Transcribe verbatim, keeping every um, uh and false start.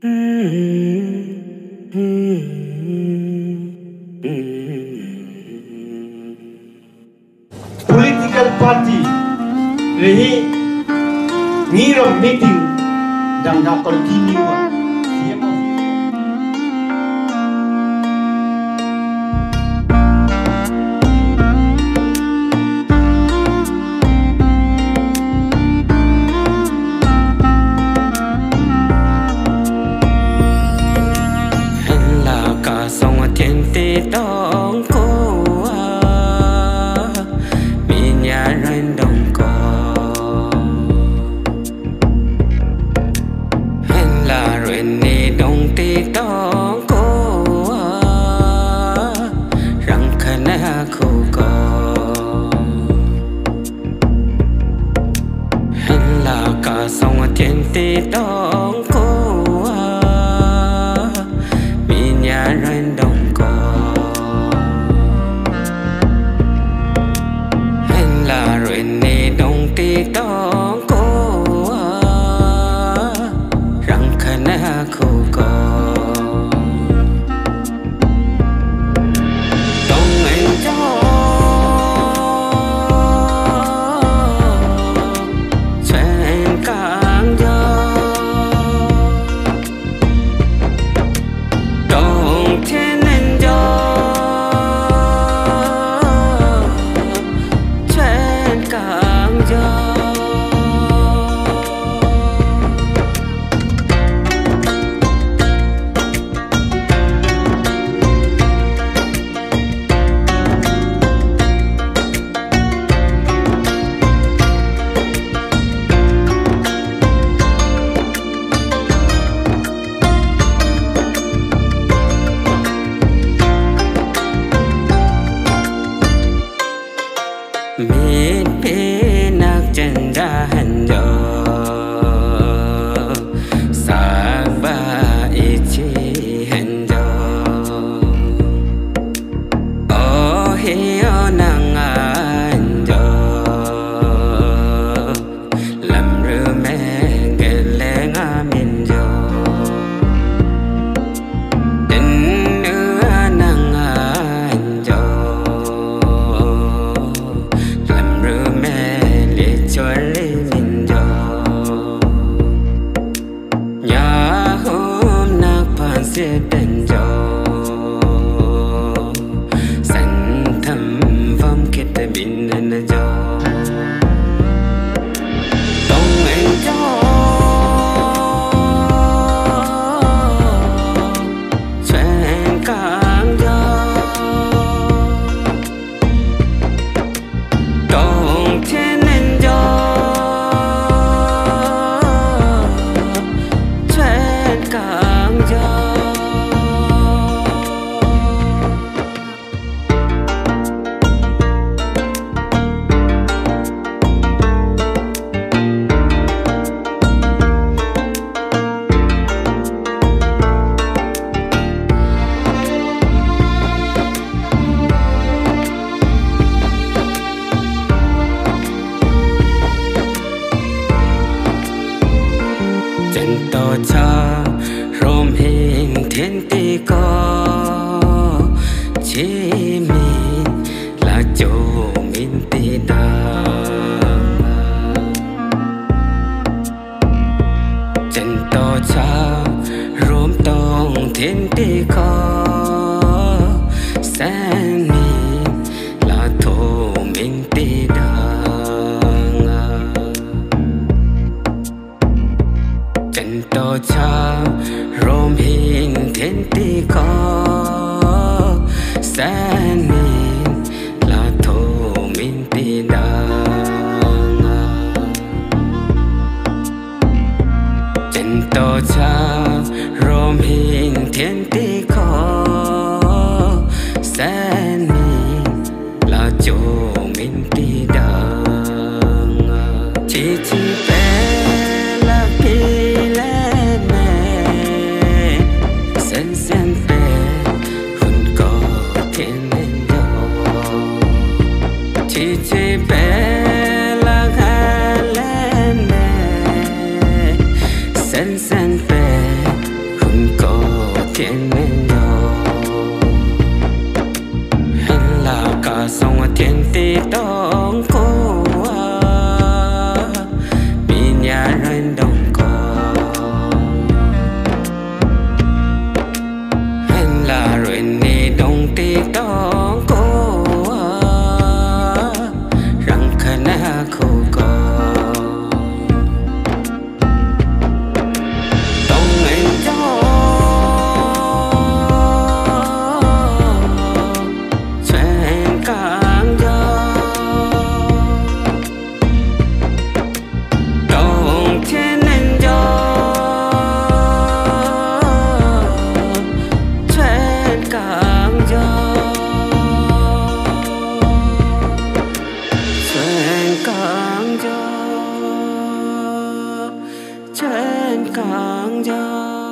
Political party rehi ngirom meeting dan na continue. Sen sen rồi nè đông tê tông cô răng khăn na khô cò tông anh cho chuyện càng do tông trên anh do Trên cảng gió